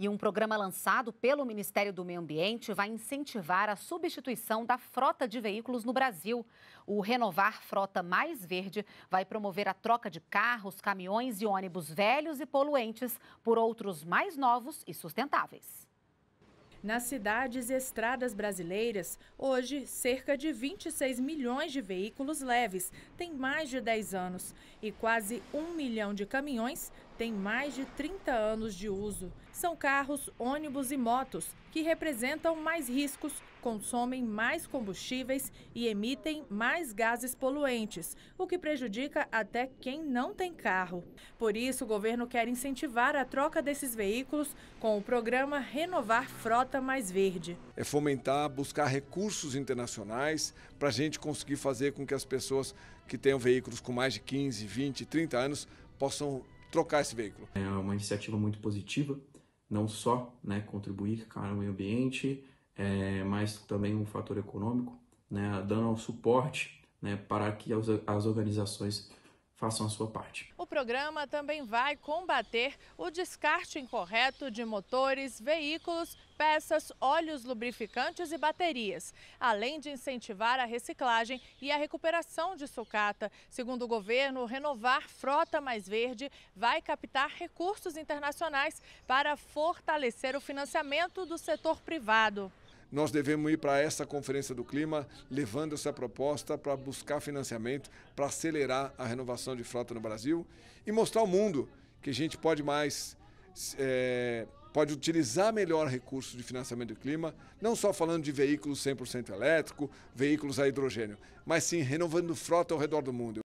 E um programa lançado pelo Ministério do Meio Ambiente vai incentivar a substituição da frota de veículos no Brasil. O Renovar Frota Mais Verde vai promover a troca de carros, caminhões e ônibus velhos e poluentes por outros mais novos e sustentáveis. Nas cidades e estradas brasileiras, hoje, cerca de 26 milhões de veículos leves têm mais de 10 anos e quase 1 milhão de caminhões têm mais de 30 anos de uso. São carros, ônibus e motos que representam mais riscos, consomem mais combustíveis e emitem mais gases poluentes, o que prejudica até quem não tem carro. Por isso, o governo quer incentivar a troca desses veículos com o programa Renovar Frota Mais Verde. É fomentar, buscar recursos internacionais para a gente conseguir fazer com que as pessoas que tenham veículos com mais de 15, 20, 30 anos possam trocar esse veículo. É uma iniciativa muito positiva, não só contribuir para o meio ambiente, mas também um fator econômico, dando suporte para que as organizações façam a sua parte. O programa também vai combater o descarte incorreto de motores, veículos, peças, óleos lubrificantes e baterias, além de incentivar a reciclagem e a recuperação de sucata. Segundo o governo, Renovar Frota Mais Verde vai captar recursos internacionais para fortalecer o financiamento do setor privado. Nós devemos ir para essa Conferência do Clima levando essa proposta para buscar financiamento, para acelerar a renovação de frota no Brasil e mostrar ao mundo que a gente pode mais, pode utilizar melhor recursos de financiamento do clima, não só falando de veículos 100% elétrico, veículos a hidrogênio, mas sim renovando frota ao redor do mundo.